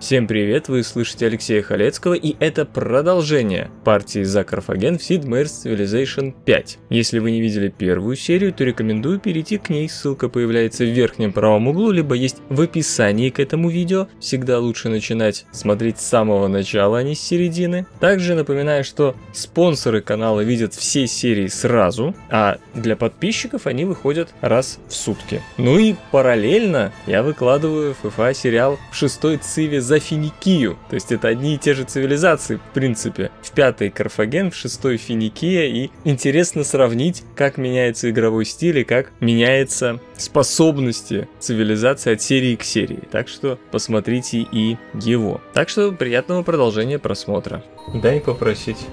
Всем привет, вы слышите Алексея Халецкого, и это продолжение партии за Карфаген в Sid Meier's Civilization 5. Если вы не видели первую серию, то рекомендую перейти к ней, ссылка появляется в верхнем правом углу, либо есть в описании к этому видео. Всегда лучше начинать смотреть с самого начала, а не с середины. Также напоминаю, что спонсоры канала видят все серии сразу, а для подписчиков они выходят раз в сутки. Ну и параллельно я выкладываю ФФА сериал в 6-й Циве за Финикию, то есть это одни и те же цивилизации в принципе. В 5-й Карфаген, в 6-й Финикия, и интересно сравнить, как меняется игровой стиль и как меняется способности цивилизации от серии к серии. Так что посмотрите и его. Так что приятного продолжения просмотра. Дай попросить.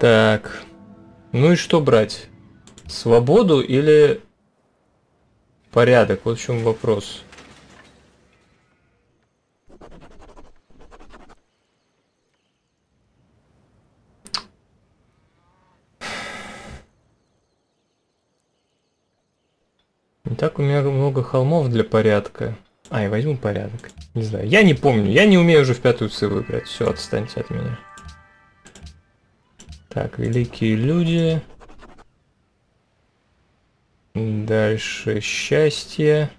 Так, ну и что брать? Свободу или порядок? Вот в чем вопрос. Не так у меня много холмов для порядка. А, я возьму порядок. Не знаю, я не помню, я не умею уже в 5-ю циву играть. Все, отстаньте от меня. Так, великие люди. Дальше счастье.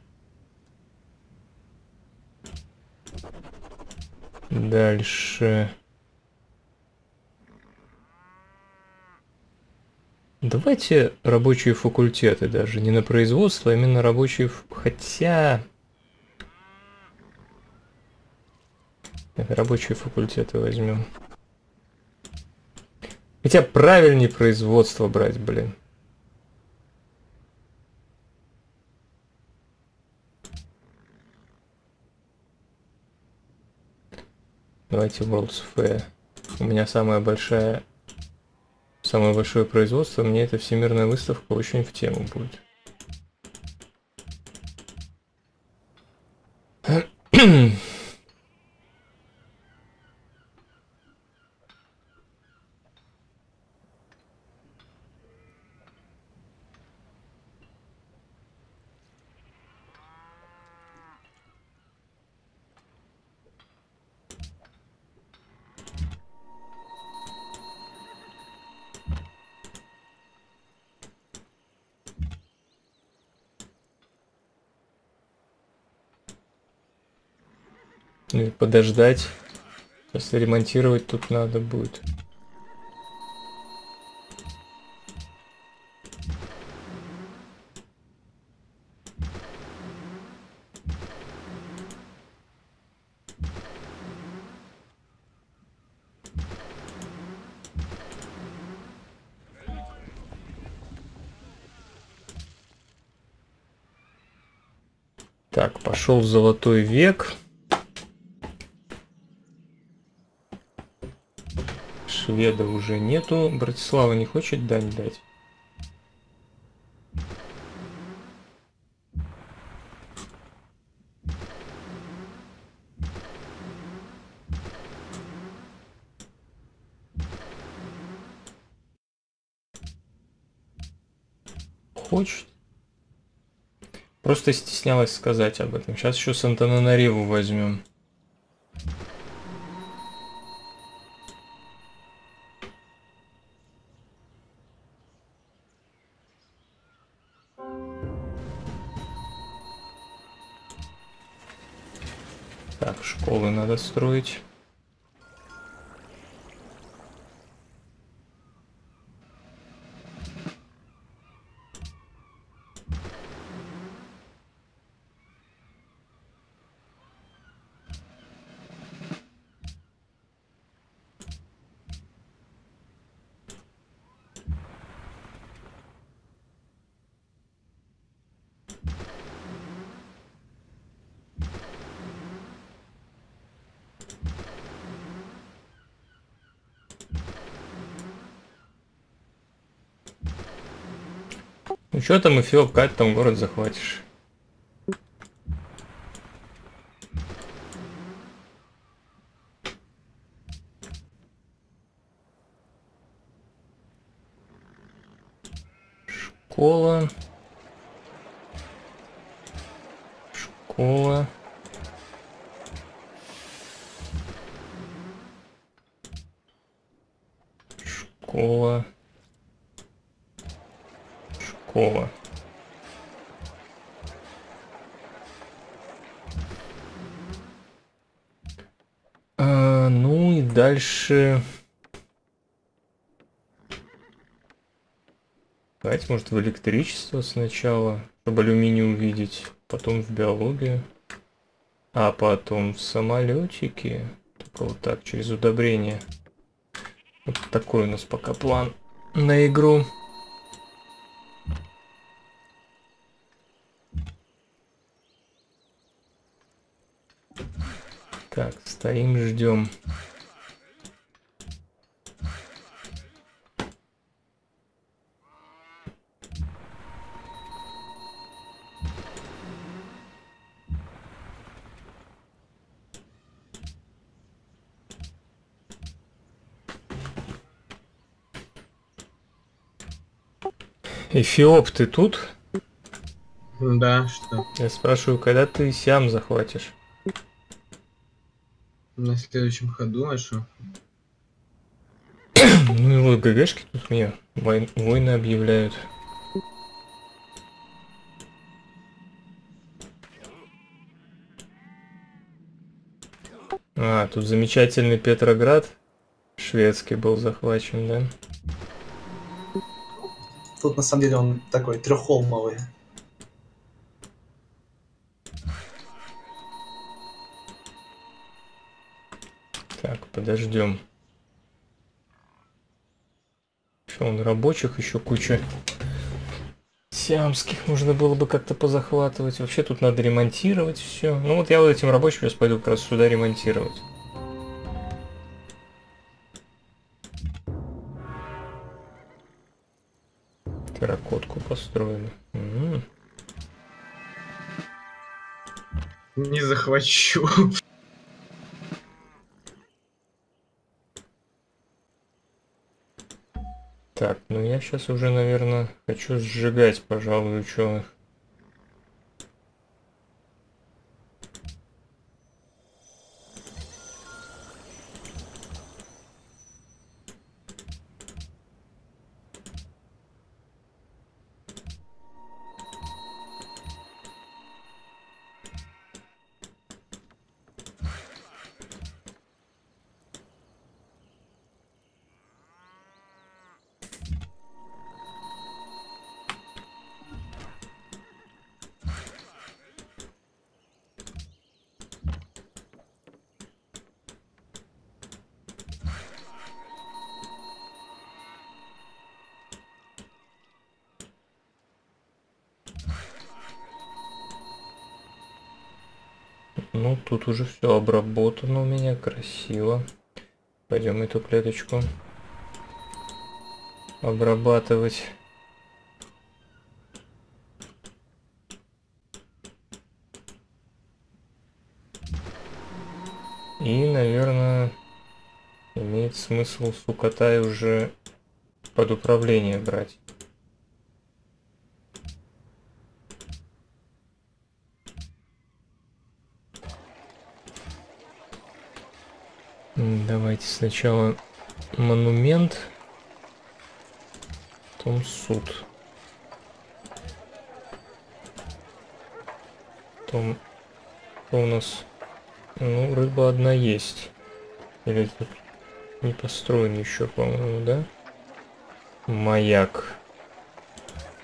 Дальше. Давайте рабочие факультеты даже. Не на производство, а именно рабочие... Хотя... Так, рабочие факультеты возьмем. Хотя правильнее производство брать, блин. Давайте World's Fair. У меня самое большое производство, мне эта всемирная выставка очень в тему будет. Подождать. Если ремонтировать тут надо будет. Так, пошел в золотой век. Шведа уже нету. Братислава не хочет дань дать. Хочет. Просто стеснялась сказать об этом. Сейчас еще Сантана на Реву возьмем. Строить. Чё там, Эфиоп, Кать, там город захватишь? Школа. Школа. школа. Школа. Ну и дальше... Давайте, может, в электричество сначала, чтобы алюминий увидеть, потом в биологию, а потом в самолетики. Только вот так, через удобрение. Вот такой у нас пока план на игру. Так, стоим, ждем. Эфиоп, ты тут? Да, что? Я спрашиваю, когда ты Сиам захватишь? На следующем ходу, а что? Ну и вот ГГшки тут мне войны объявляют. А, тут замечательный Петроград шведский был захвачен, да? Тут на самом деле он такой треххолмовый. Так, подождем. Что, он рабочих еще куча. Сиамских можно было бы как-то позахватывать. Вообще тут надо ремонтировать все. Ну вот я вот этим рабочим сейчас пойду как раз сюда ремонтировать. Терракотку построили. Не захвачу. Так, ну я сейчас уже, наверное, хочу сжигать, пожалуй, ученых. Ну, тут уже все обработано у меня, красиво. Пойдем эту клеточку обрабатывать. И, наверное, имеет смысл Сукхотай уже под управление брать. Давайте сначала монумент, потом суд, потом что у нас, ну, рыба одна есть, или тут не построен еще, по-моему, да? Маяк,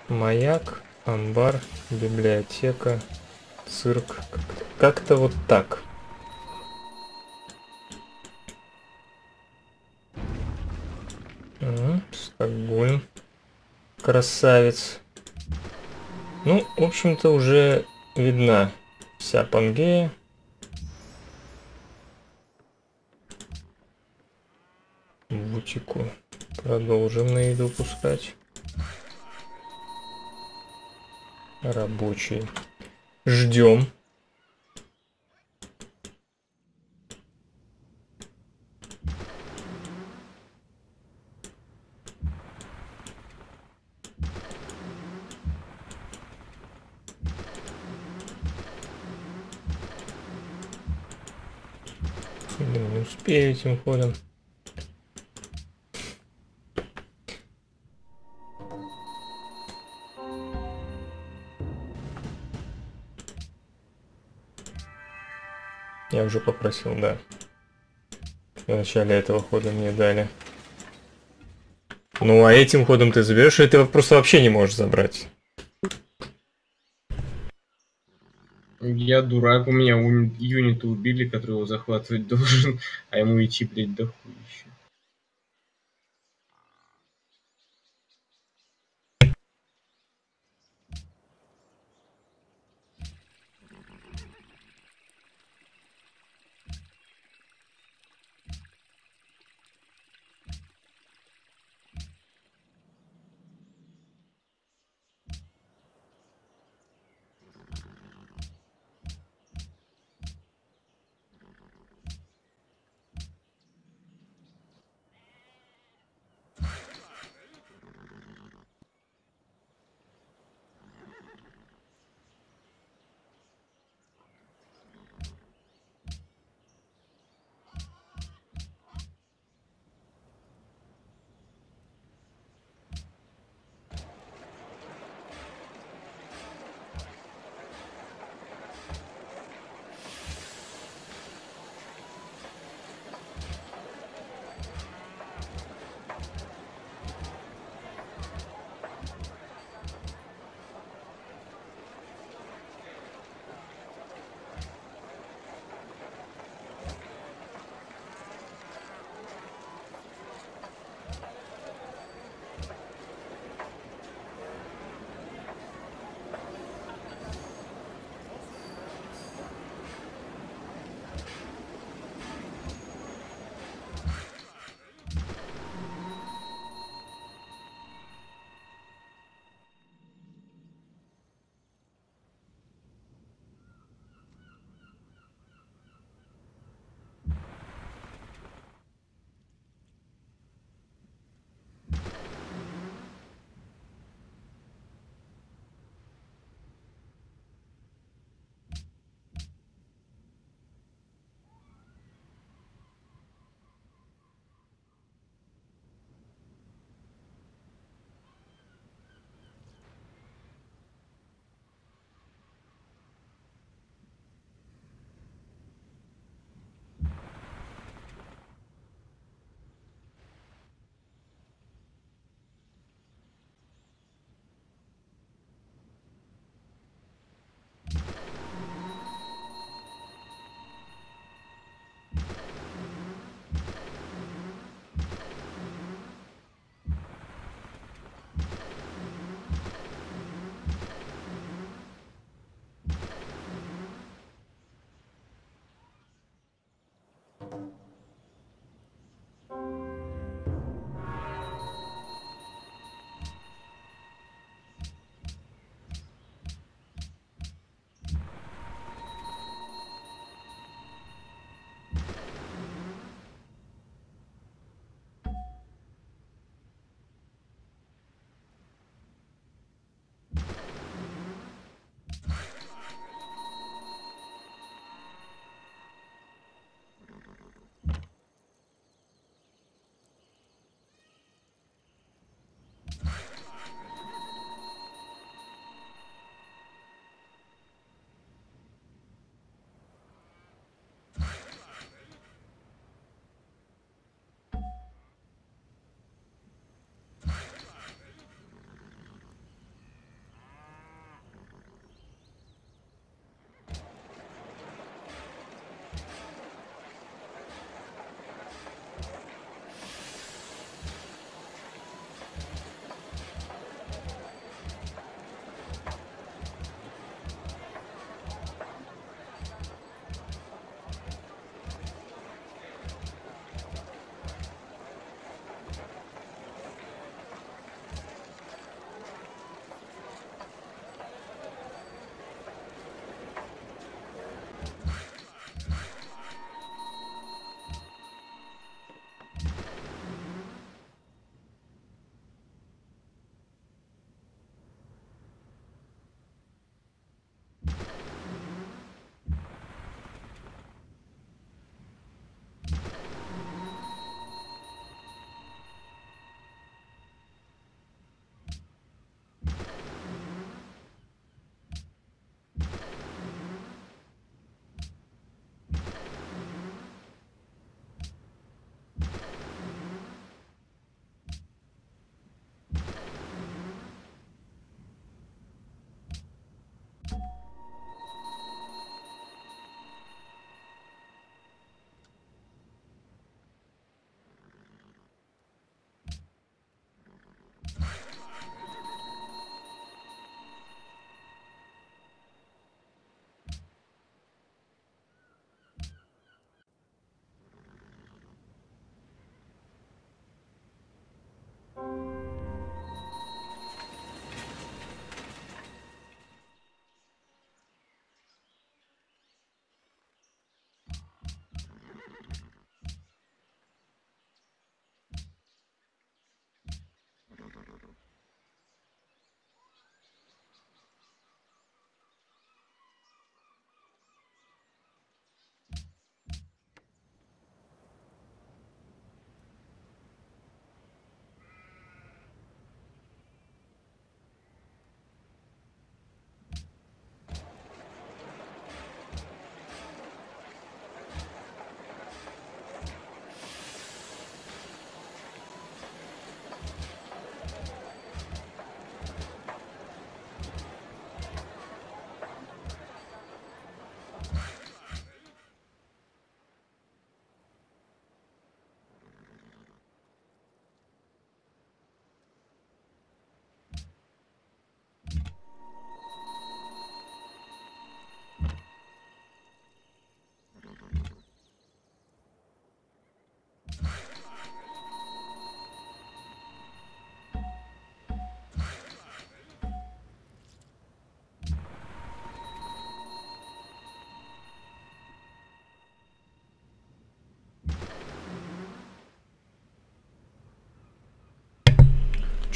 маяк, амбар, библиотека, цирк, как-то вот так. Стокгольм. Красавец. Ну, в общем-то, уже видна вся Пангея. В Утику продолжим на еду пускать. Рабочие. Ждем. Этим ходом я уже попросил, да. В начале этого хода мне дали. Ну а этим ходом ты заберешь, и ты просто вообще не можешь забрать. Я дурак, у меня юнита убили, который его захватывать должен, а ему идти, блядь, до хуя еще.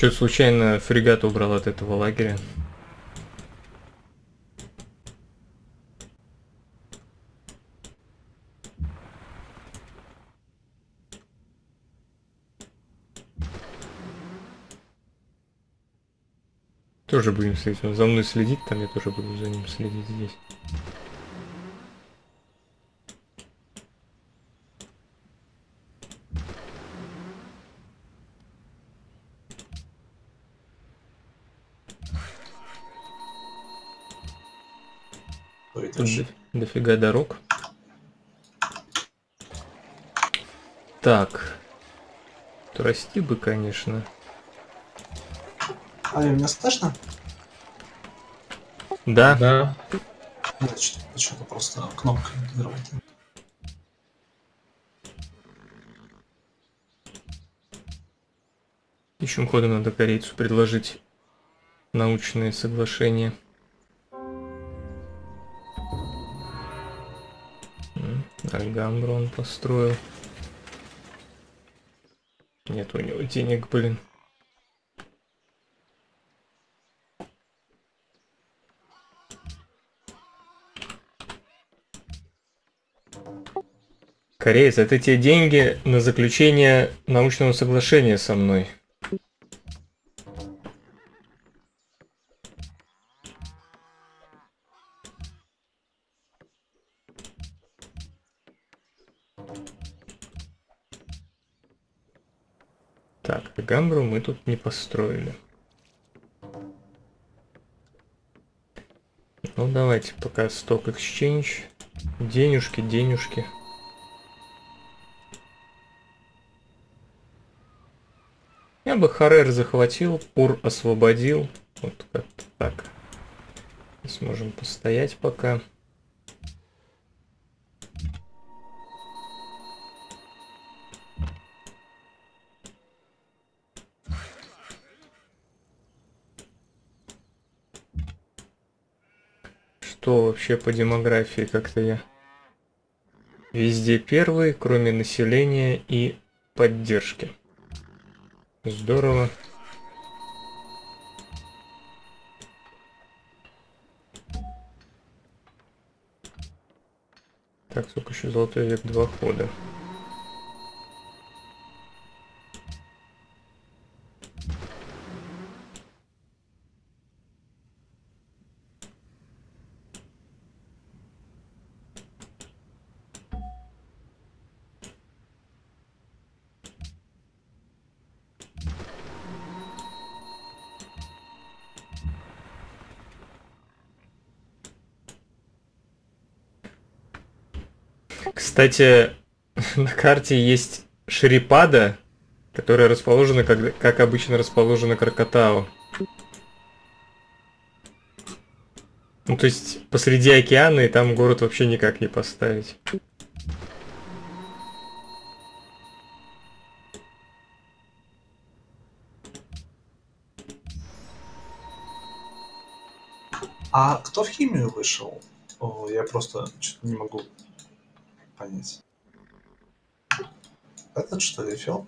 Чё, случайно фрегат убрал от этого лагеря? Тоже будем следить. Он за мной следит, там я тоже буду за ним следить здесь. Дофига дорог. Так. То расти бы, конечно. А меня слышно? Да. Да. Почему-то просто кнопка взрывает. Ищем ходом надо корейцу предложить научные соглашения. Альгамбру он построил. Нет у него денег, блин. Кореец, это те деньги на заключение научного соглашения со мной. Так, Гамбру мы тут не построили. Ну давайте пока Stock Exchange. Денежки, денежки. Я бы Харер захватил, Ур освободил. Вот как-то так. Здесь можем постоять пока. Что вообще по демографии? Как-то я везде первый, кроме населения и поддержки. Здорово. Так, сколько еще золотой век? 2 хода. Кстати, на карте есть Шрипада, которая расположена, как обычно расположена Кракатау. Ну, то есть посреди океана, и там город вообще никак не поставить. А кто в химию вышел? О, я просто что-то не могу... понять. Этот что ли фил?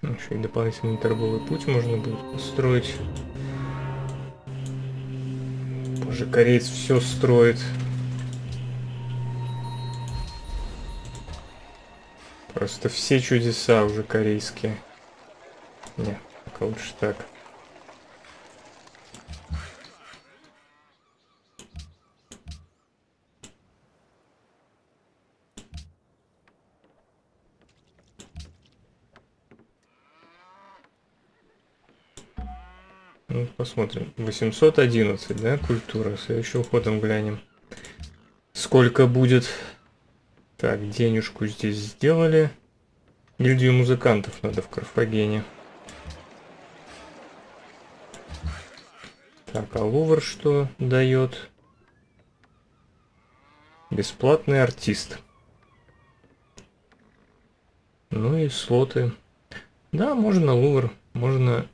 Еще и дополнительный торговый путь можно будет построить. Кореец все строит. Просто все чудеса уже корейские. Не, пока лучше так. Посмотрим. 811, да, культура. Следующим ходом глянем. Сколько будет? Так, денежку здесь сделали. Гильдию музыкантов надо в Карфагене. Так, а Лувр что дает? Бесплатный артист. Ну и слоты. Да, можно Лувр, можно...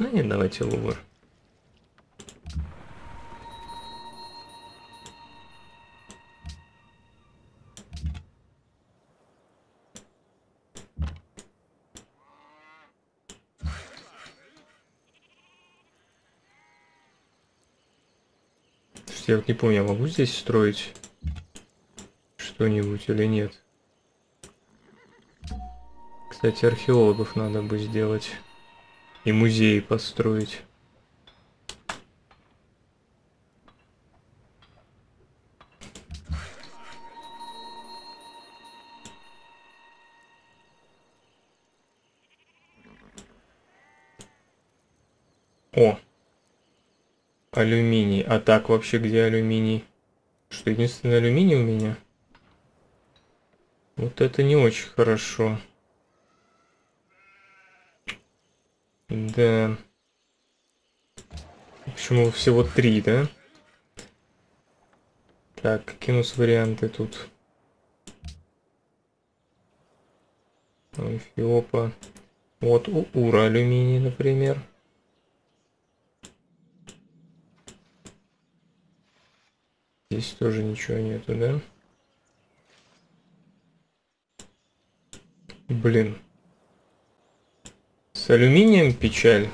Ну нет, давайте Лувр. Я вот не помню, я могу здесь строить что-нибудь или нет? Кстати, археологов надо бы сделать. И музей построить. О! Алюминий. А так вообще где алюминий? Что, единственный алюминий у меня? Вот это не очень хорошо. Да. Почему всего 3, да? Так, какие у нас варианты тут? Эфиопа. Вот у Ура алюминий, например. Здесь тоже ничего нету, да? Блин. С алюминием печаль.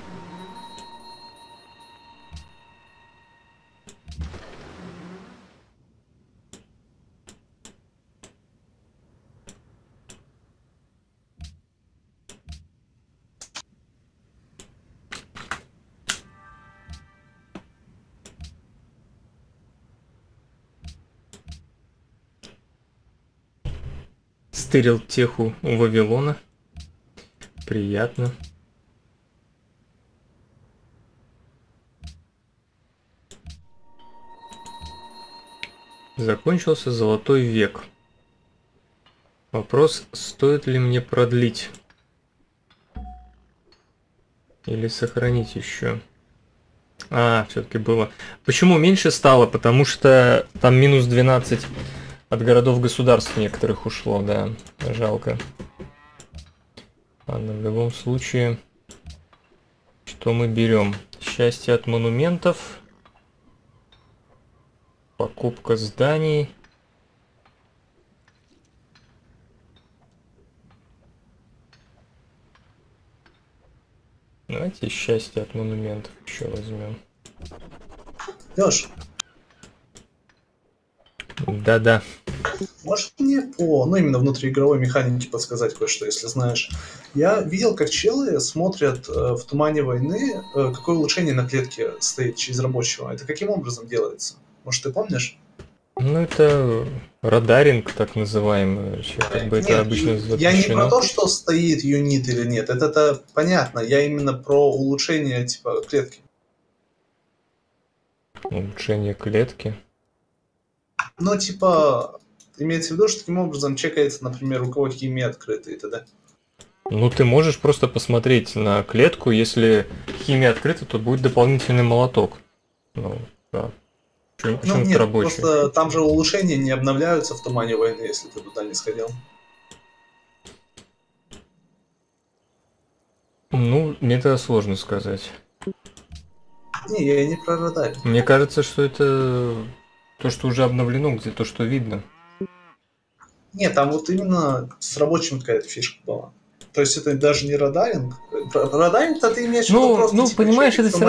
Стырил теху у Вавилона. Приятно. Закончился золотой век. Вопрос, стоит ли мне продлить? Или сохранить еще? А, все-таки было. Почему меньше стало? Потому что там минус 12. От городов-государств некоторых ушло, да, жалко. Ладно, в любом случае, что мы берем? Счастье от монументов, покупка зданий. Давайте счастье от монументов еще возьмем. Лёш. Да-да. Можешь мне по, ну именно внутриигровой механике подсказать кое-что, если знаешь. Я видел, как челы смотрят в «Тумане войны», какое улучшение на клетке стоит через рабочего. Это каким образом делается? Может, ты помнишь? Ну, это радаринг, так называемый. Как бы нет, это обычно я не про то, что стоит юнит или нет. Это понятно. Я именно про улучшение типа клетки. Улучшение клетки? Ну, типа, имеется в виду, что таким образом чекается, например, у кого химии открыты и т.д. Ну, ты можешь просто посмотреть на клетку, если химия открыта, то будет дополнительный молоток. Ну, да. Ну, нет, просто там же улучшения не обновляются в «Тумане войны», если ты туда не сходил. Ну, мне это сложно сказать. Не, я не про радарь. Мне кажется, что это... То, что уже обновлено, где то, что видно. Нет, там вот именно с рабочим какая-то фишка была. То есть это даже не радаринг. Радаринг-то ты имеешь в виду просто... Ну, понимаешь, это все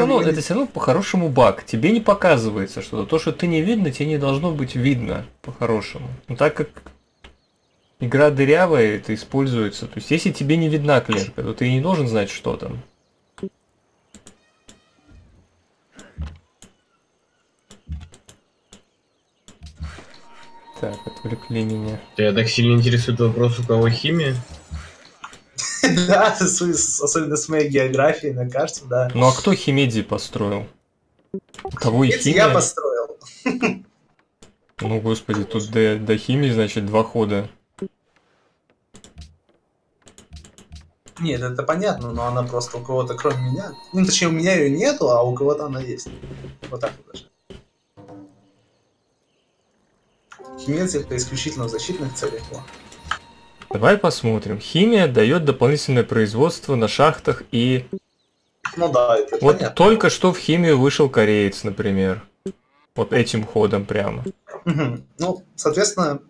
равно по-хорошему баг. Тебе не показывается что-то. То, что ты не видно, тебе не должно быть видно по-хорошему. Но так как игра дырявая, это используется. То есть если тебе не видна клетка, то ты не должен знать, что там. Так, отвлекли меня. Тебя так сильно интересует вопрос, у кого химия? Да, особенно с моей географией на карте, да. Ну а кто Химедзи построил? У кого и химия? Я построил. Ну господи, тут до химии, значит, 2 хода. Нет, это понятно, но она просто у кого-то кроме меня. Ну точнее, у меня ее нету, а у кого-то она есть. Вот так вот даже. Химедзи это исключительно в защитных целях план. Давай посмотрим. Химия дает дополнительное производство на шахтах и... Ну да, это вот понятно. Только что в химию вышел кореец, например. Вот этим ходом прямо. Угу. Ну, соответственно...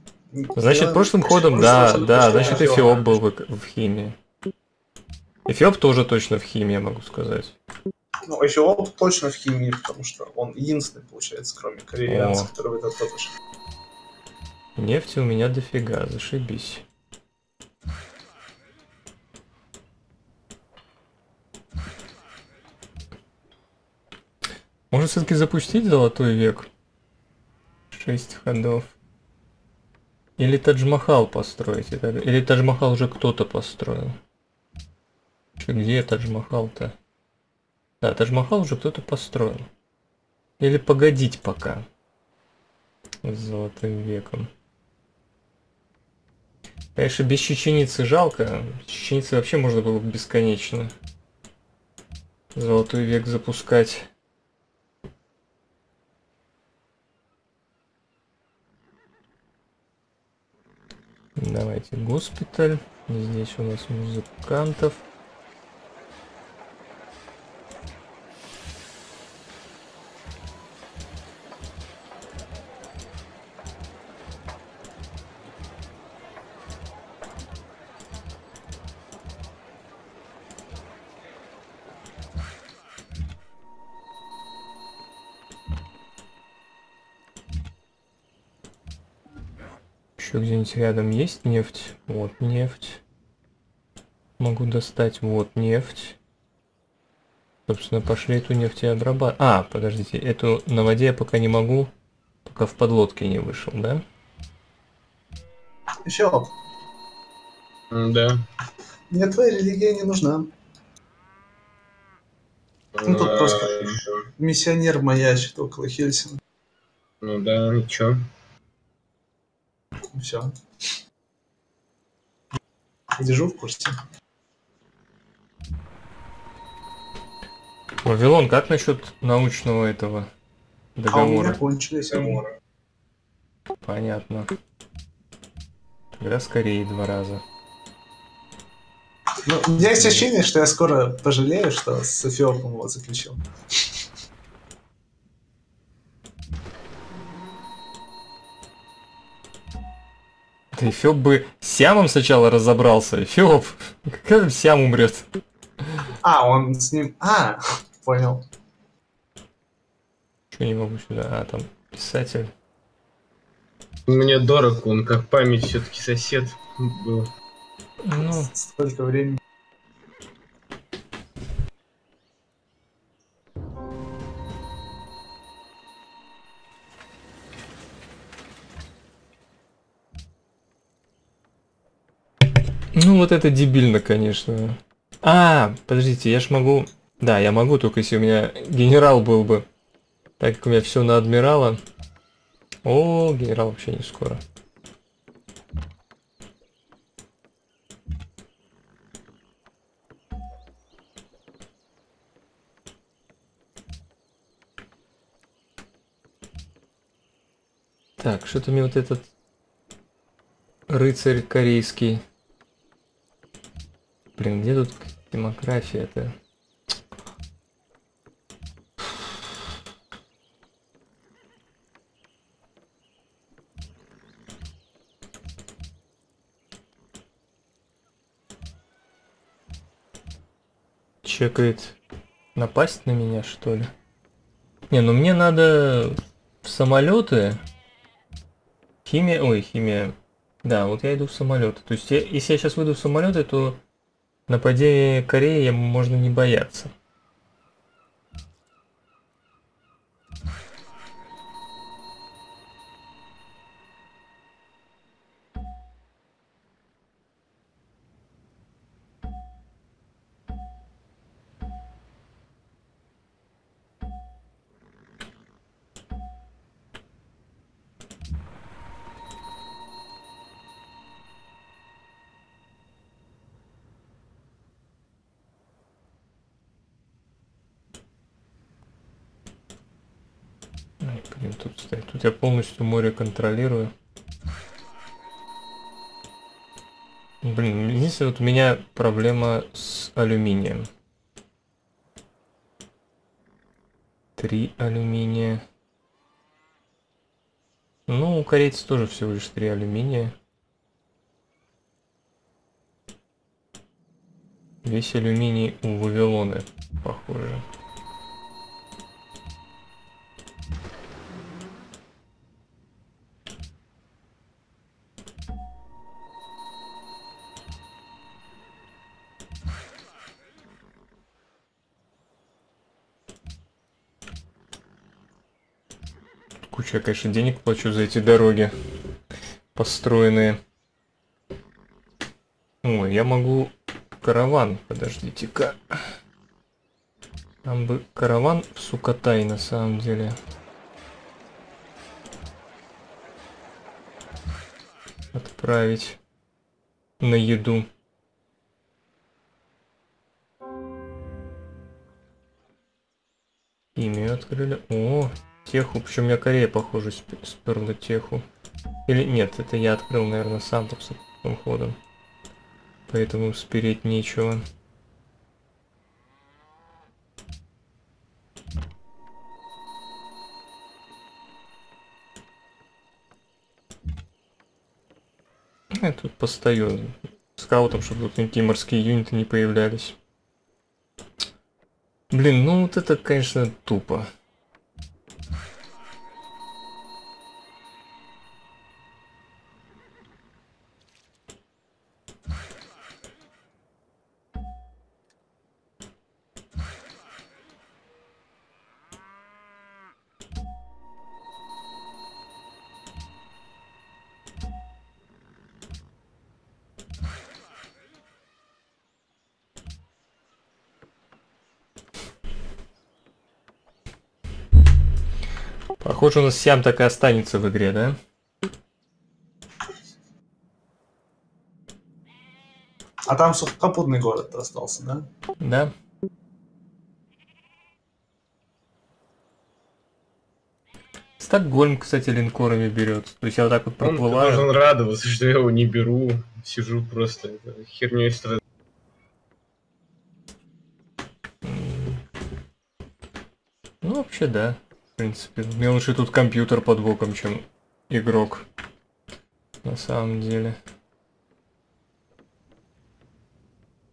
Значит, прошлым ходом, да, да, значит эфиоп был в химии. Эфиоп тоже точно в химии, я могу сказать. Ну, эфиоп точно в химии, потому что он единственный, получается, кроме кореянцев, который в этот тотаж. Нефти у меня дофига, зашибись. Может, все-таки запустить золотой век? 6 ходов. Или Тадж-Махал построить? Или Тадж-Махал уже кто-то построил? Где Тадж-Махал-то? Да, Тадж-Махал уже кто-то построил. Или погодить пока. С золотым веком. Конечно, без чеченицы жалко. Чеченицы вообще можно было бы бесконечно. Золотой век запускать. Давайте госпиталь. Здесь у нас музыкантов. Где-нибудь рядом есть нефть? Вот нефть. Могу достать вот нефть. Собственно, пошли эту нефть и обрабатывать. А, подождите, эту на воде я пока не могу, пока в подлодке не вышел, да? Еще. Да. Мне твоя религия не нужна. Ну тут просто миссионер маячит около Хельсинки. Ну да, ничего. Все. Держу в курсе. Вавилон, как насчет научного этого договора? А у меня кончились договоры. Понятно. Тогда скорее 2 раза. Ну, у меня есть ощущение, что я скоро пожалею, что с эфиопом его заключил. Эфиоп бы с Сиамом сначала разобрался. Эфиоп, как Сиам умрет? А, он с ним... А, понял. Чего не могу сюда? А, там писатель. Мне дорог он, как память, все-таки сосед был. Ну, столько времени. Ну вот это дебильно, конечно. А, подождите, я ж могу... Да, я могу, только если у меня генерал был бы. Так как у меня все на адмирала. О, генерал вообще не скоро. Так, что-то мне вот этот рыцарь корейский... Блин, где тут демография-то? Чекает. Напасть на меня, что ли? Не, ну мне надо в самолеты. Химия. Ой, химия. Да, вот я иду в самолеты. То есть, если я сейчас выйду в самолеты, то... Нападение Кореи можно не бояться. Тут я полностью море контролирую. Блин, единственное, вот у меня проблема с алюминием. 3 алюминия. Ну, у корейцев тоже всего лишь 3 алюминия. Весь алюминий у Вавилона, похоже. Я, конечно, денег плачу за эти дороги построенные. Ой, я могу караван, подождите-ка. Там бы караван в Сукхотай на самом деле. Отправить на еду. Имя открыли. О! Теху, причем я Корея, похоже, сперла теху. Или нет, это я открыл, наверное, сам там с этим ходом. Поэтому спереть нечего. Я тут постою скаутом, чтобы тут никакие морские юниты не появлялись. Блин, ну вот это, конечно, тупо. Похоже, у нас Сиам так и останется в игре, да? А там сухопутный город остался, да? Да. Стокгольм, кстати, линкорами берет. То есть я вот так вот проплываю. Он должен радоваться, что я его не беру. Сижу просто херней страдаю. Ну, вообще, да. В принципе, мне лучше тут компьютер под боком, чем игрок, на самом деле.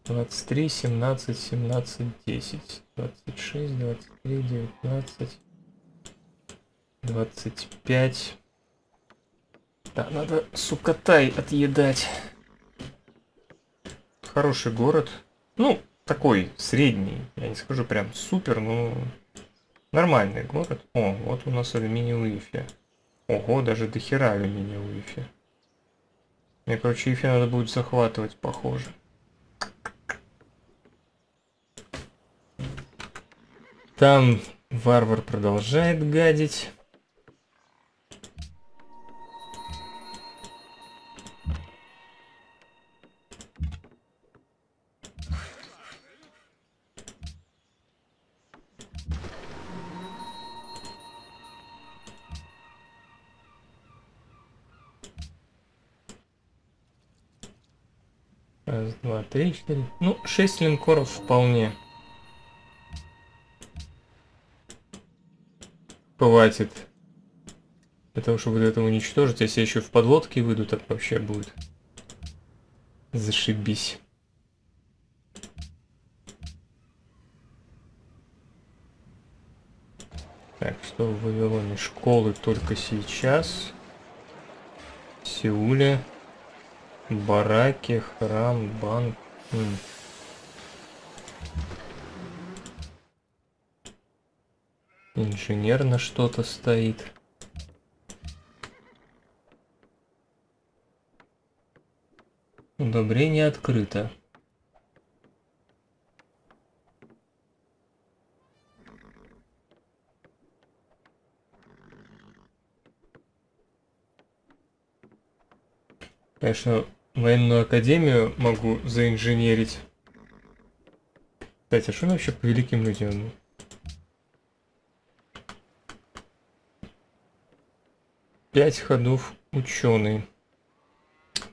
23, 17, 17, 10, 26, 23, 19, 25. Да, надо Сукхотай отъедать. Хороший город. Ну, такой, средний. Я не скажу прям супер, но... Нормальный город. О, вот у нас алюминиевый ифи. Ого, даже до хера алюминиевый ифи. Мне, короче, ифи надо будет захватывать, похоже. Там варвар продолжает гадить. Раз, два, три, четыре. Ну, 6 линкоров вполне. Хватит. Для того, чтобы это уничтожить, если еще в подлодке выйду, так вообще будет. Зашибись. Так, что в Вавилоне? Школы только сейчас. В Сеуле. Бараки, храм, банк. Инженер на что-то стоит. Удобрение открыто. Конечно, военную академию могу заинженерить. Кстати, а что вообще по великим людям? Пять ходов ученый.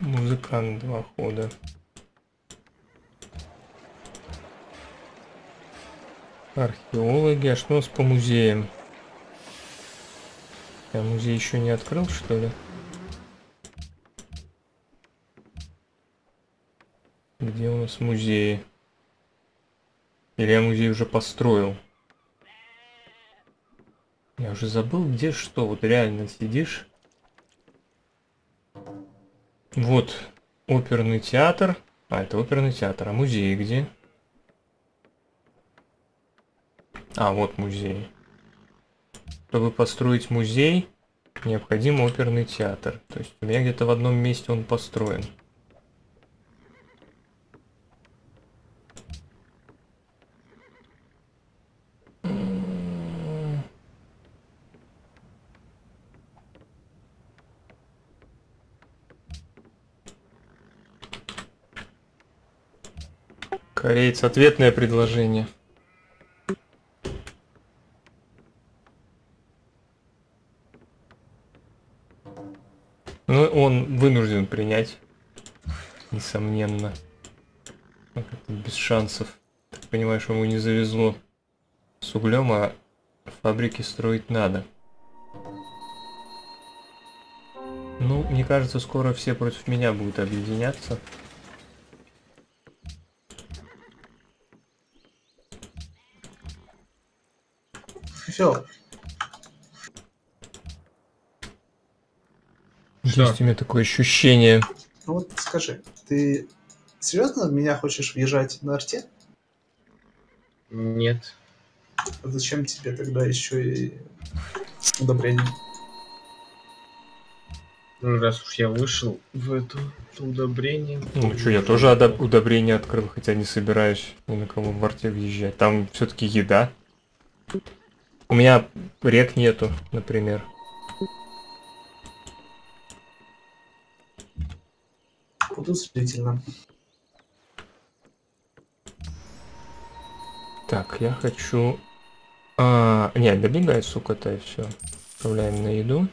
Музыкант 2 хода. Археологи, а что у нас по музеям? Я музей еще не открыл, что ли? Где у нас музеи? Или я музей уже построил? Я уже забыл, где что. Вот реально сидишь. Вот оперный театр. А, это оперный театр. А музей где? А, вот музей. Чтобы построить музей, необходим оперный театр. То есть у меня где-то в одном месте он построен. Кореец, ответное предложение. Ну, он вынужден принять, несомненно. Без шансов. Ты понимаешь, ему не завезло с углем, а фабрики строить надо. Ну, мне кажется, скоро все против меня будут объединяться. Все. 6, у меня такое ощущение. Ну вот скажи, ты серьезно меня хочешь въезжать на арте? Нет. А зачем тебе тогда еще и удобрение? Ну раз уж я вышел в это удобрение... Ну что, я тоже удобрение открыл, хотя не собираюсь ни на кого в арте въезжать. Там все-таки еда. У меня рек нету, например. Удивительно. Так, я хочу... не, добегает Сукхотай, все. Отправляем на еду.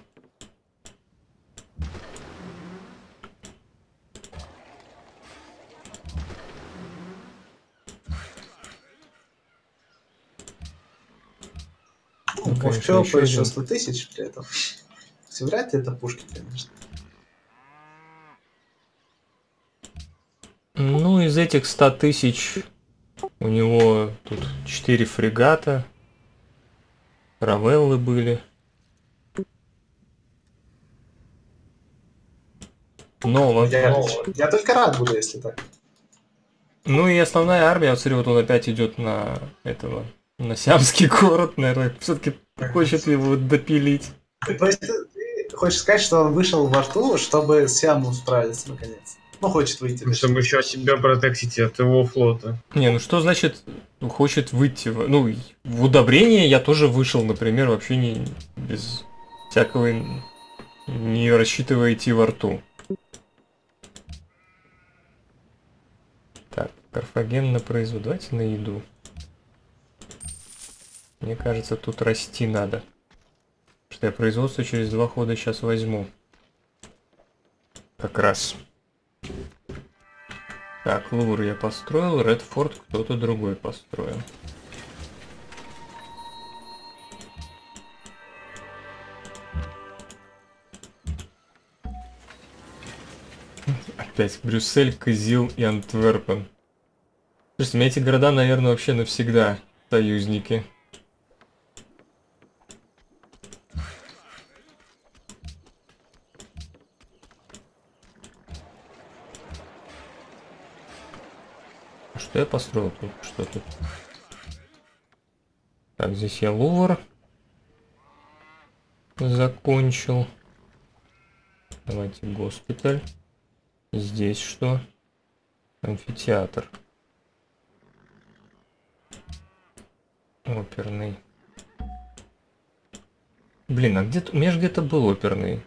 Все, еще 100 тысяч при этом. Вряд ли это пушки, конечно. Ну, из этих 100 тысяч у него тут 4 фрегата, равеллы были. Но я только рад буду, если так. Ну и основная армия, вот смотри, вот он опять идет на этого, на сиамский город, наверное, все-таки хочет его допилить. То есть ты хочешь сказать, что он вышел во рту, чтобы с Сиамом справиться наконец? Ну, хочет выйти. Ну, чтобы еще себя протектить от его флота. Не, ну что значит хочет выйти? Ну, в удобрение я тоже вышел, например, вообще не без всякого, не рассчитывая идти во рту. Так, Карфаген на производство. Давайте на еду. Мне кажется, тут расти надо. Что я производство через 2 хода сейчас возьму. Как раз. Так, Лувр я построил, Редфорд кто-то другой построил. Опять Брюссель, Казилл и Антверпен. Слушайте, у меня эти города, наверное, вообще навсегда союзники. Что я построил тут? Что тут? Так, здесь я Лувр закончил. Давайте госпиталь. Здесь что? Амфитеатр. Оперный. Блин, а где-то... У меня же где-то был оперный.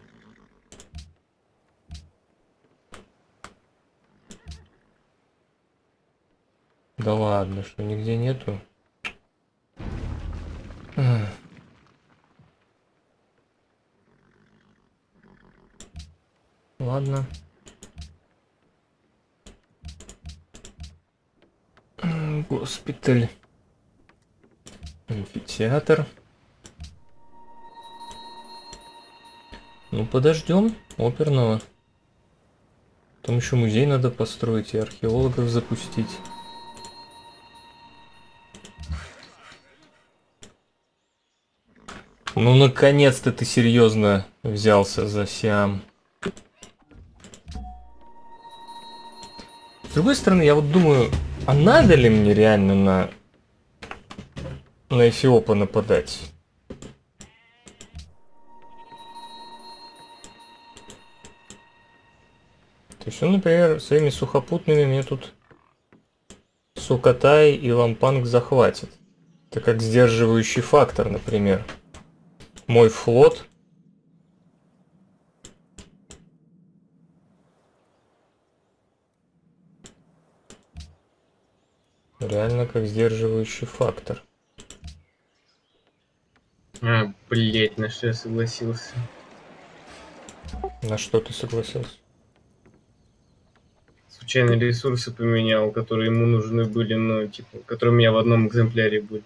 Да ладно, что нигде нету. Ладно. Госпиталь. Амфитеатр. Ну, подождем оперного. Там еще музей надо построить и археологов запустить. Ну, наконец-то ты серьезно взялся за Сиам. С другой стороны, я вот думаю, а надо ли мне реально на Эфиопа нападать? То есть он, например, своими сухопутными мне тут Сукхотай и Лампанг захватит. Это как сдерживающий фактор, например. Мой флот. Реально как сдерживающий фактор. А, блять, на что я согласился? На что ты согласился? Случайно ресурсы поменял, которые ему нужны были, но типа, которые у меня в одном экземпляре были.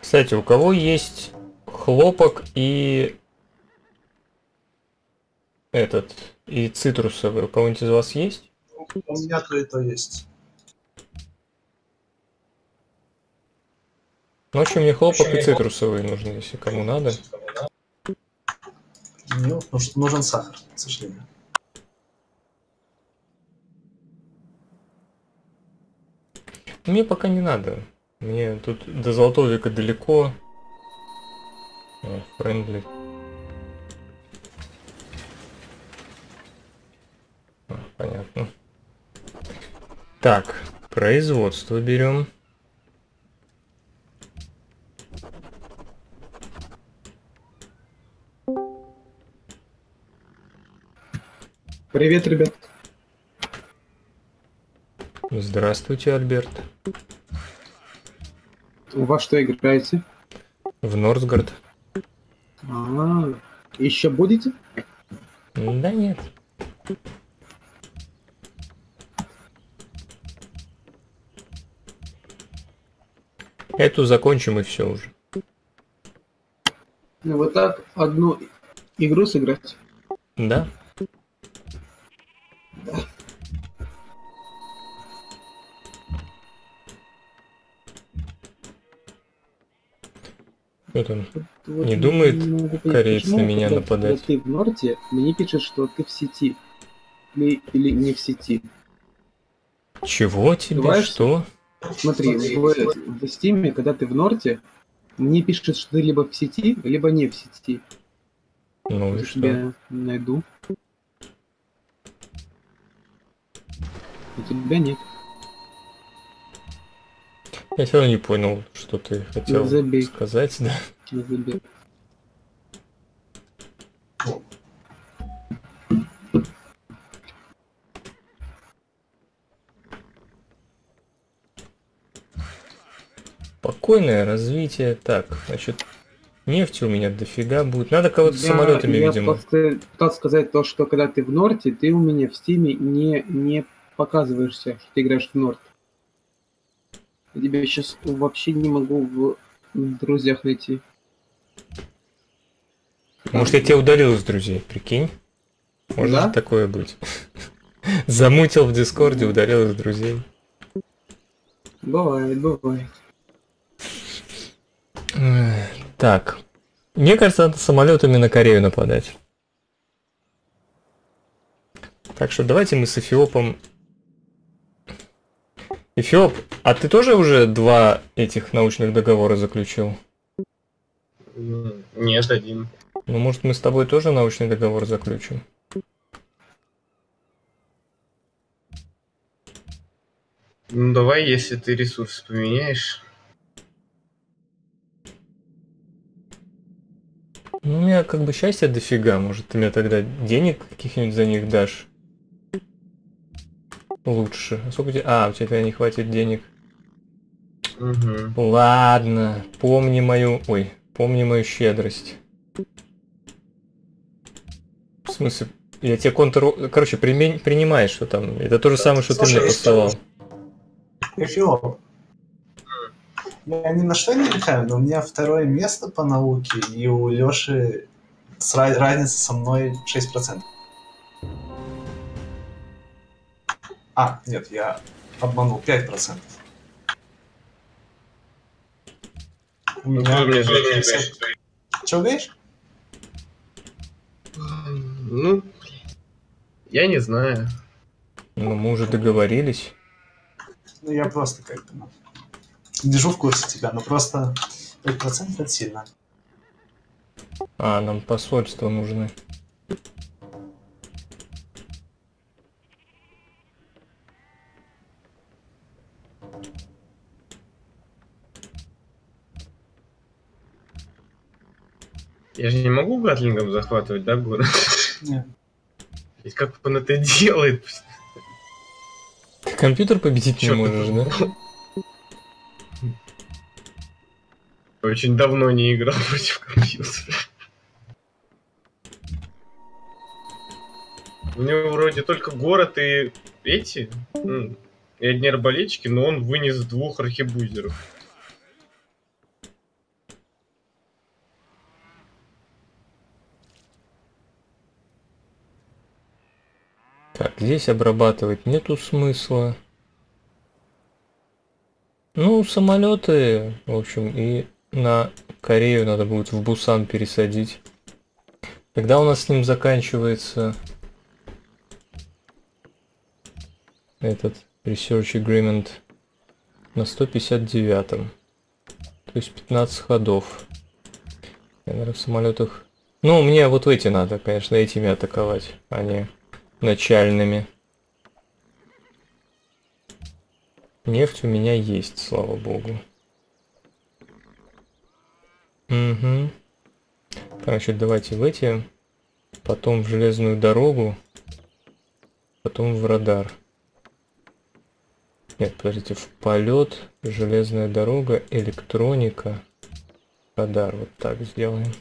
Кстати, у кого есть хлопок и этот, и цитрусовый, у кого-нибудь из вас есть? У меня то и то есть. Ночью мне хлопок и цитрусовый нужны, если кому надо. Ну, нужен сахар, к сожалению. Мне пока не надо. Мне тут до золотого века далеко. Френдли. Понятно. Так, производство берем. Привет, ребят. Здравствуйте, Альберт. Во что играете? В Норсгард. А-а-а. Еще будете? Да нет. Эту закончим и все уже. Ну вот так одну игру сыграть? Да. Да. Вот он. Вот не думает кореец на меня нападать. Ты в Норте, мне пишет, что ты в сети. Или не в сети. Чего тебе? Бываешь? Что? Смотри, в стиме, когда ты в Норте, мне пишет, что ты либо в сети, либо не в сети. Ну и что? Я найду. У тебя нет. Я все равно не понял, что ты хотел сказать, да? Забей. Спокойное развитие. Так, значит, нефти у меня дофига будет. Надо кого-то самолетами, видимо. Я хотел сказать то, что когда ты в Норте, ты у меня в стиме не показываешься, что ты играешь в Норт. Я тебя сейчас вообще не могу в друзьях найти. Может, я тебя удалил из друзей, прикинь? Может, да? Такое быть. Замутил в Дискорде, удалил из друзей. Бывает, бывает. Так. Мне кажется, надо самолетами на Корею нападать. Так что давайте мы с Эфиопом... Эфиоп, а ты тоже уже два этих научных договора заключил? Нет, один. Ну, может, мы с тобой тоже научный договор заключим? Ну, давай, если ты ресурс поменяешь. Ну, у меня как бы счастья дофига. Может, ты мне тогда денег каких-нибудь за них дашь? Лучше. Сколько тебе... А, у тебя не хватит денег. Угу. Ладно. Помни мою... Ой, помни мою щедрость. В смысле, я тебе контур... Короче, принимаешь, что там... Это то же самое, что ты мне поставил. Эфиоп. Я ни на что не лихаю, но у меня второе место по науке, и у Лёши разница со мной 6%. А, нет, я обманул, 5%. У меня... Чё говоришь? Ну, я не знаю. Ну, мы уже договорились. Ну, я просто как-то... Держу в курсе тебя, но просто 5% это сильно. А, нам посольства нужны. Я же не могу гатлингом захватывать, да, город? Нет. И как он это делает? Ты компьютер победить не можешь, да? Очень давно не играл против компьютера. У него вроде только город и эти, и одни арбалетчики, но он вынес 2 архебузеров. Так, здесь обрабатывать нету смысла. Ну, самолеты, в общем, и... На Корею надо будет в Бусан пересадить. Когда у нас с ним заканчивается этот Research Agreement? На 159-м. То есть 15 ходов. Я, наверное, в самолетах... Ну, мне вот эти надо, конечно, этими атаковать, а не начальными. Нефть у меня есть, слава богу. Угу. Значит, давайте в эти, потом в железную дорогу, потом в радар. Нет, подождите, в полет, железная дорога, электроника, радар. Вот так сделаем.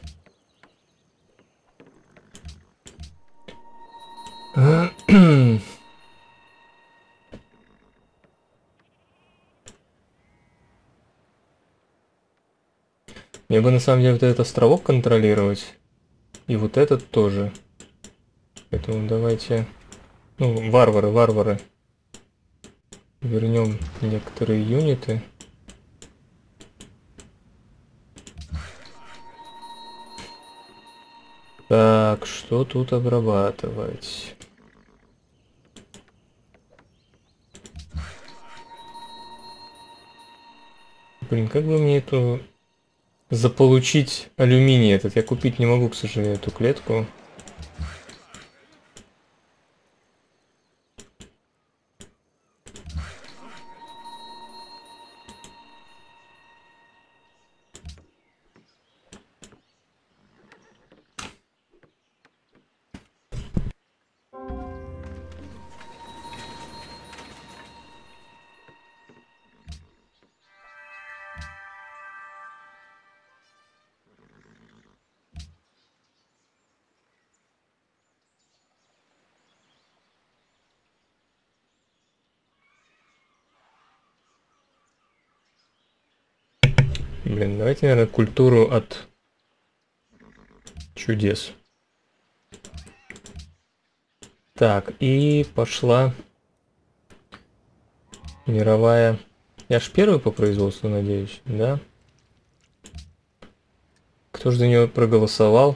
Мне бы на самом деле вот этот островок контролировать. И вот этот тоже. Поэтому давайте... Ну, варвары. Вернем некоторые юниты. Так, что тут обрабатывать? Блин, как бы мне эту... Заполучить алюминий этот. Я купить не могу, к сожалению, эту клетку. Блин, давайте, наверное, культуру от чудес. Так, и пошла мировая... Я ж первый по производству, надеюсь, да? Кто же за нее проголосовал?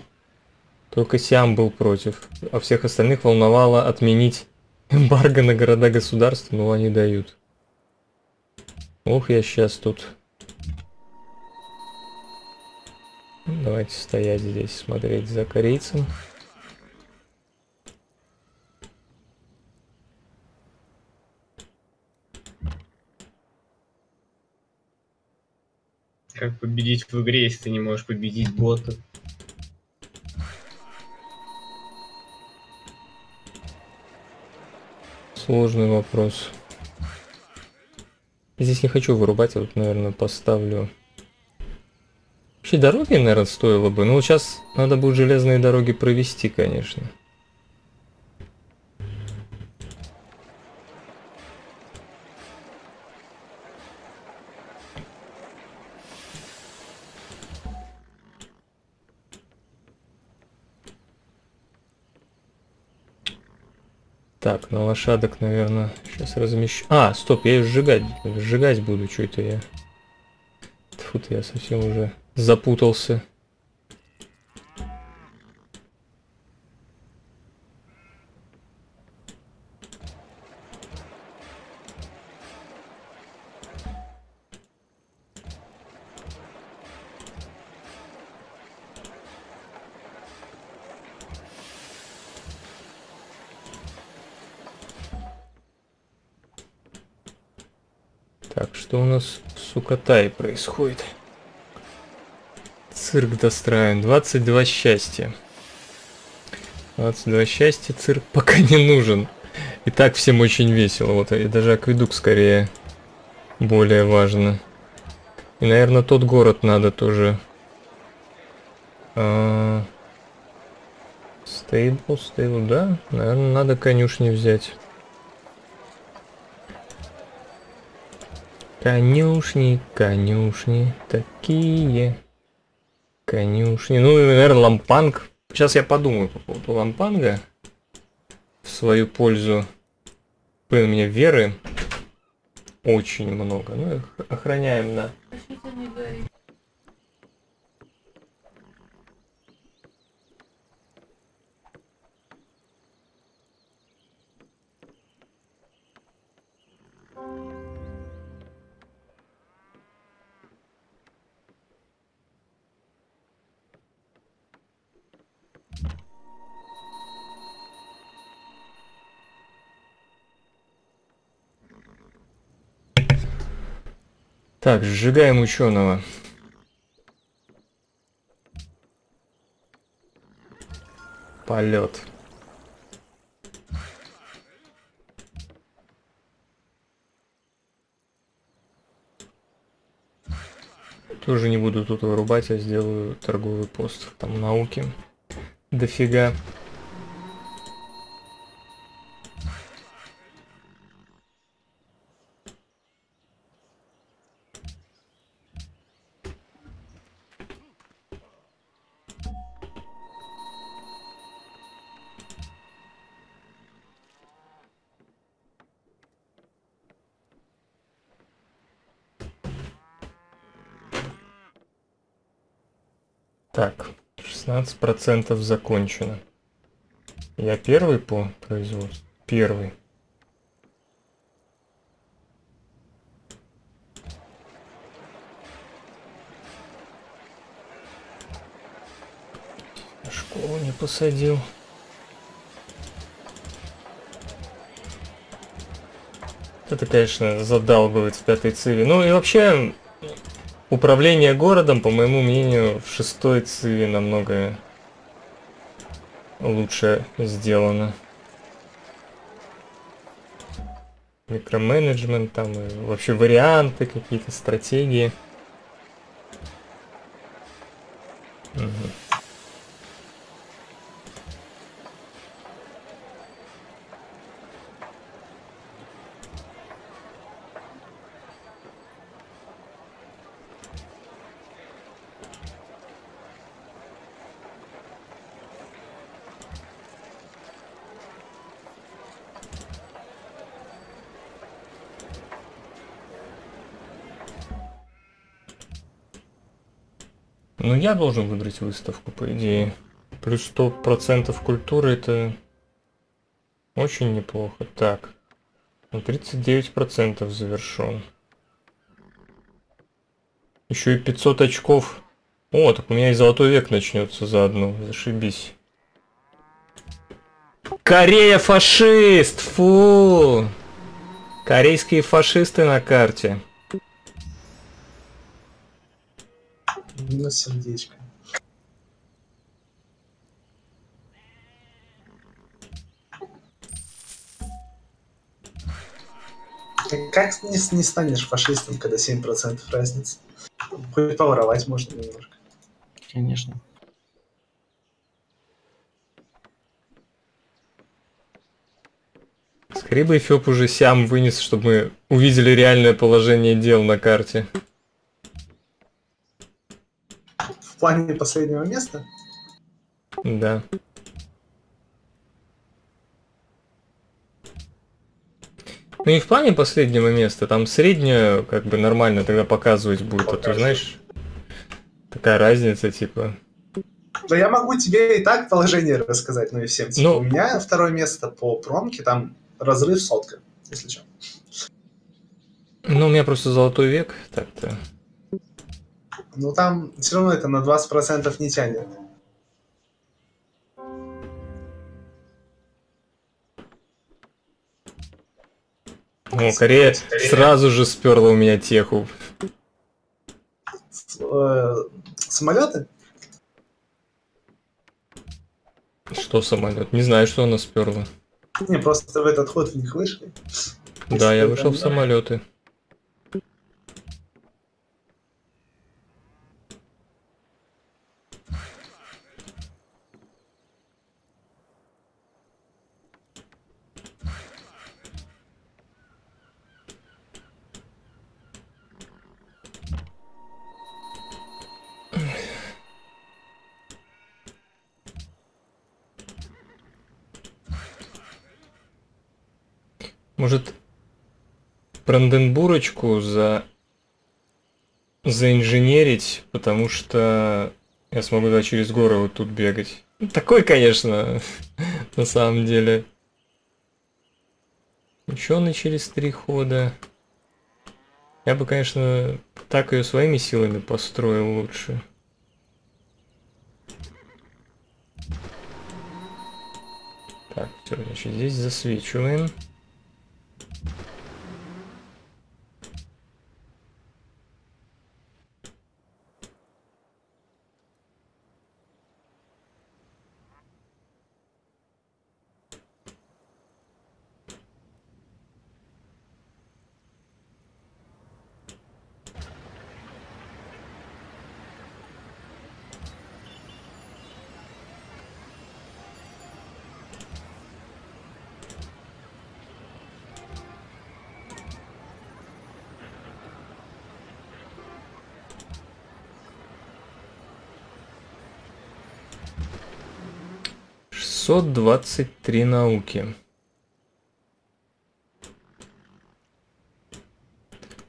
Только Сиам был против, а всех остальных волновало отменить эмбарго на города-государства, но они дают. Ох, я сейчас тут... Давайте стоять здесь, смотреть за корейцем. Как победить в игре, если ты не можешь победить бота? Сложный вопрос. Здесь не хочу вырубать, я вот, наверное, поставлю... Вообще дороги, наверное, стоило бы. Ну, сейчас надо будет железные дороги провести, конечно. Так, на лошадок, наверное, сейчас размещу. А, стоп, я ее сжигать буду, что это я. Тьфу-то, я совсем уже запутался. Так, что у нас в Сукхотай происходит? Цирк достраиваем. 22 счастья. 22 счастья, цирк пока не нужен. И так всем очень весело. Вот, и даже акведук скорее более важно. И, наверное, тот город надо тоже. Стейбл, да? Наверное, надо конюшни взять. Конюшни, такие конюшни. Ну, и, наверное, Лампанг. Сейчас я подумаю по поводу Лампанга. В свою пользу. Блин, у меня веры очень много. Ну, охраняем на... Так, сжигаем ученого. Полет. Тоже не буду тут вырубать, а сделаю торговый пост. Там науки дофига. Так, 16% закончено. Я первый по производству? Первый. Школу не посадил. Это, конечно, задалбывает в 5-й циве. Ну и вообще... Управление городом, по моему мнению, в 6-й циве намного лучше сделано. Микроменеджмент, там и вообще варианты, какие-то стратегии. Ну, я должен выбрать выставку, по идее. Плюс 100% культуры, это очень неплохо. Так, 39% завершен. Еще и 500 очков. О, так у меня и золотой век начнется заодно. Зашибись. Корея фашист! Фу! Корейские фашисты на карте. На сердечко. Ты как не станешь фашистом, когда 7% разница? Хоть поворовать можно немножко. Конечно. Скорее бы Эфиоп уже Сиам вынес, чтобы мы увидели реальное положение дел на карте. В плане последнего места? Да. Ну и в плане последнего места, там среднее как бы нормально тогда показывать будет, а то, знаешь, такая разница, типа. Но я могу тебе и так положение рассказать, ну и всем. Типа, ну, у меня второе место по промке, там разрыв сотка, если что. Ну, у меня просто золотой век, так-то. Ну, там все равно это на 20% не тянет. О, Корея сразу же сперла у меня теху. Самолеты? Что самолет? Не знаю, что она сперла. Не, просто в этот ход в них вышли. Да, я вышел в самолеты. Может, Бранденбурочку заинженерить, потому что я смогу, да, через горы вот тут бегать. Такой, конечно, на самом деле. Ученый через 3 хода. Я бы, конечно, так ее своими силами построил лучше. Так, все, значит, здесь засвечиваем. Сто 23 науки.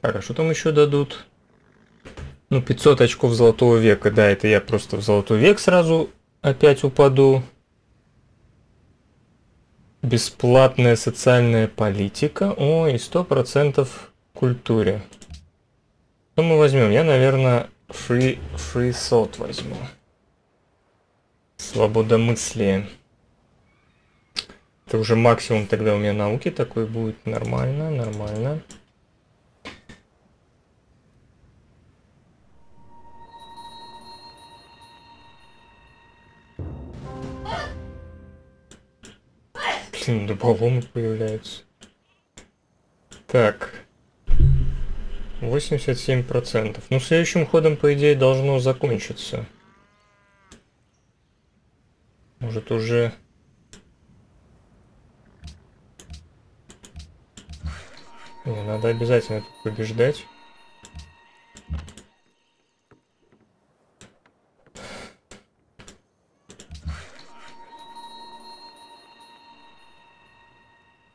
Хорошо, там еще дадут. Ну, 500 очков золотого века. Да, это я просто в золотой век сразу опять упаду. Бесплатная социальная политика. О, и 100% культуре. Что мы возьмем? Я, наверное, free thought возьму. Свобода мысли. Это уже максимум тогда у меня науки такой будет. Нормально, нормально. Блин, дуболомы появляются. Так. 87%. Ну, следующим ходом, по идее, должно закончиться. Может, уже... Не, надо обязательно тут побеждать.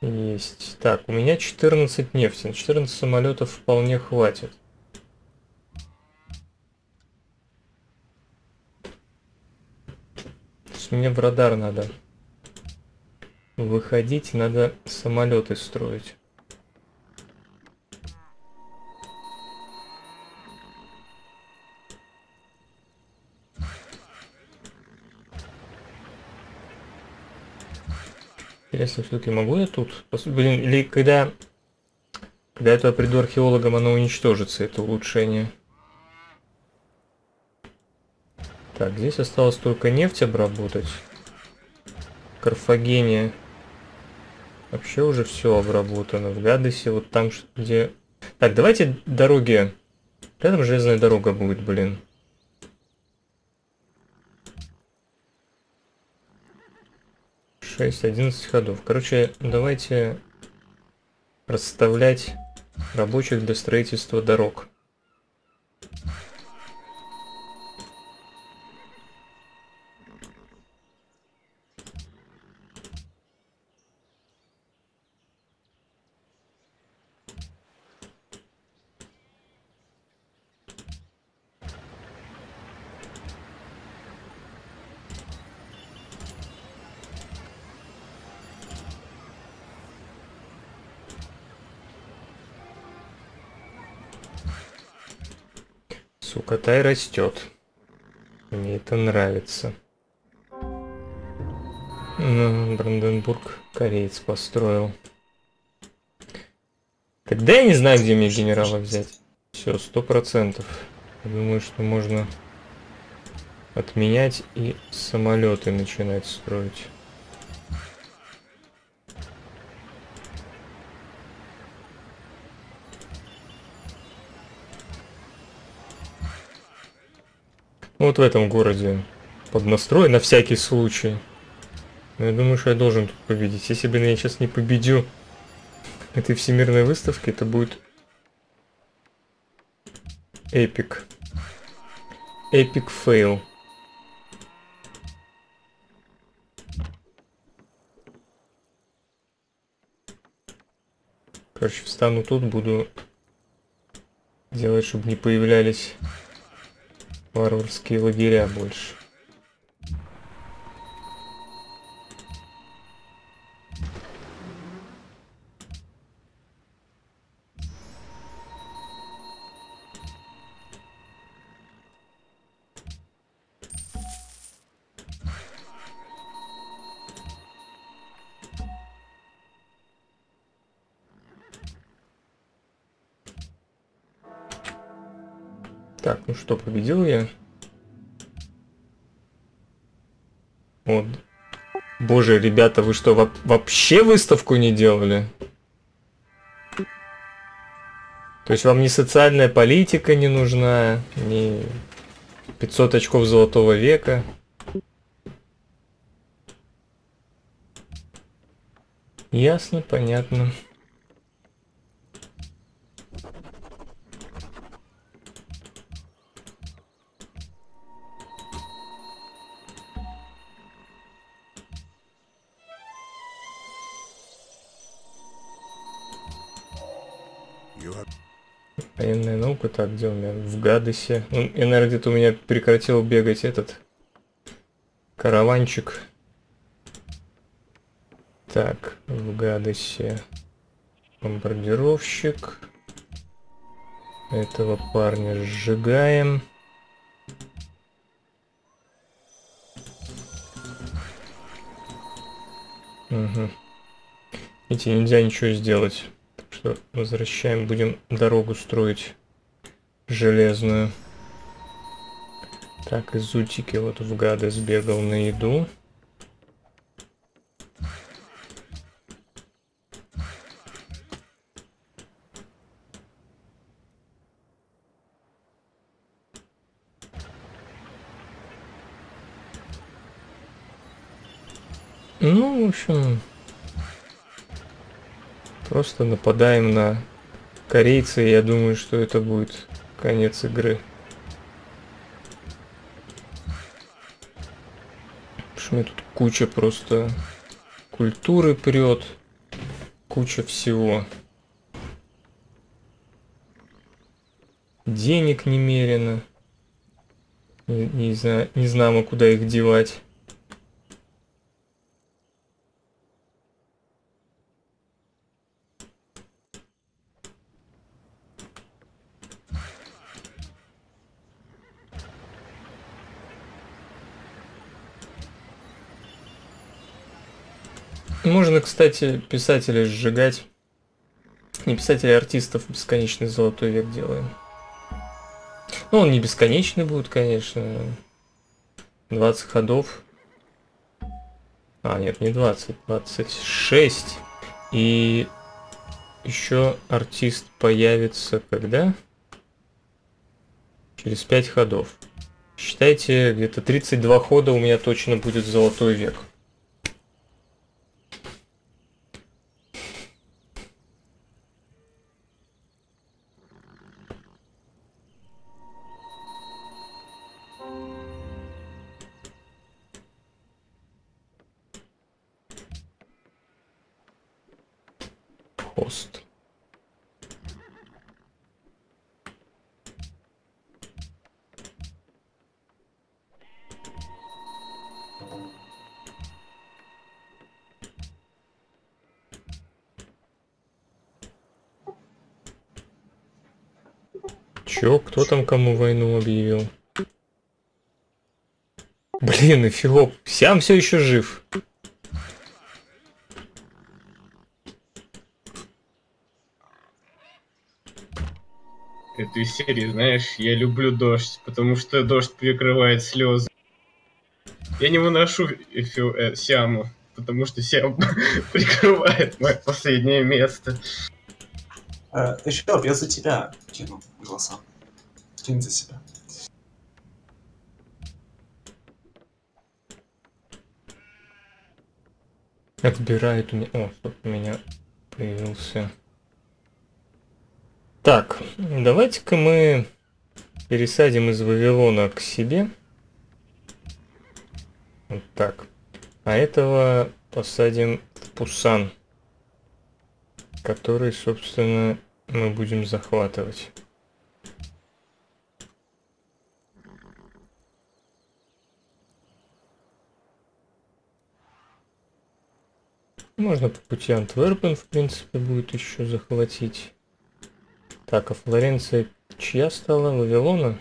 Есть. Так, у меня 14 нефти, 14 самолетов вполне хватит. То есть мне в радар надо выходить, надо самолеты строить. Интересно, все-таки могу я тут? Блин, или когда я туда приду археологом, оно уничтожится, это улучшение. Так, здесь осталось только нефть обработать. В Карфагене вообще уже все обработано. В Гадысе, вот там, где... Так, давайте дороги. Рядом железная дорога будет, блин. Шесть, 11 ходов. Короче, давайте расставлять рабочих для строительства дорог. Сукхотай растет. Мне это нравится. Бранденбург кореец построил. Тогда я не знаю, где мне генерала взять. Все, 100%. Думаю, что можно отменять и самолеты начинать строить. Вот в этом городе поднастрой на всякий случай. Но я думаю, что я должен тут победить. Если, блин, я сейчас не победю этой всемирной выставки, это будет эпик. Эпик фейл. Короче, встану тут, буду делать, чтобы не появлялись варварские лагеря больше. Так, ну что, победил я? Вот. Боже, ребята, вы что, вообще выставку не делали? То есть вам ни социальная политика не нужна, ни 500 очков золотого века? Ясно, понятно. Военная наука, так, где у меня? В Гадысе. Ну, и, наверное, где-то у меня прекратил бегать этот караванчик. Так, в Гадысе бомбардировщик. Этого парня сжигаем. Угу. Видите, нельзя ничего сделать. Возвращаем, будем дорогу строить железную. Так, из Утики вот в Гады сбегал на еду. Ну, в общем... Просто нападаем на корейца, и я думаю, что это будет конец игры. Потому что у меня тут куча просто культуры прет, куча всего. Денег немерено. Не знаю, куда их девать. Можно, кстати, писателей сжигать. Не писателей, а артистов бесконечный золотой век делаем. Ну, он не бесконечный будет, конечно. 20 ходов. А, нет, не 20, 26. И еще артист появится когда? Через 5 ходов. Считайте, где-то 32 хода у меня точно будет золотой век. Чё? Кто там кому войну объявил? Блин, эфиоп. Сиам все еще жив. Этой серии, знаешь, я люблю дождь, потому что дождь перекрывает слезы. Я не выношу Сиаму, потому что Сиам прикрывает мое последнее место. Эфиоп, я за тебя кину голоса. Кину за себя. Отбирает у меня... О, тут у меня появился... Так, давайте-ка мы пересадим из Вавилона к себе. Вот так. А этого посадим в Бусан, который, собственно, мы будем захватывать. Можно по пути Антверпен, в принципе, будет еще захватить. Так, а Флоренция чья стала? Вавилона?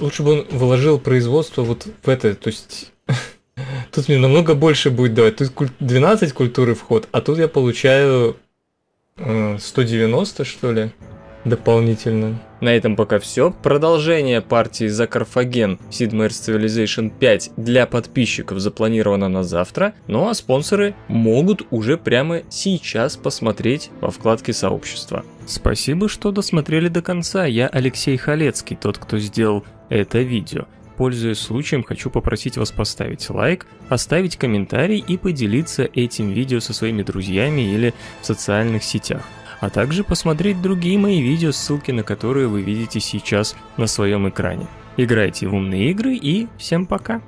Лучше бы он вложил производство вот в это, то есть... Тут мне намного больше будет давать. Тут 12 культуры вход, а тут я получаю 190, что ли, дополнительно. На этом пока все. Продолжение партии за Карфаген в Sid Meier's Civilization 5 для подписчиков запланировано на завтра, ну а спонсоры могут уже прямо сейчас посмотреть во вкладке сообщества. Спасибо, что досмотрели до конца. Я Алексей Халецкий, тот, кто сделал это видео. Пользуясь случаем, хочу попросить вас поставить лайк, оставить комментарий и поделиться этим видео со своими друзьями или в социальных сетях. А также посмотреть другие мои видео, ссылки на которые вы видите сейчас на своем экране. Играйте в умные игры и всем пока!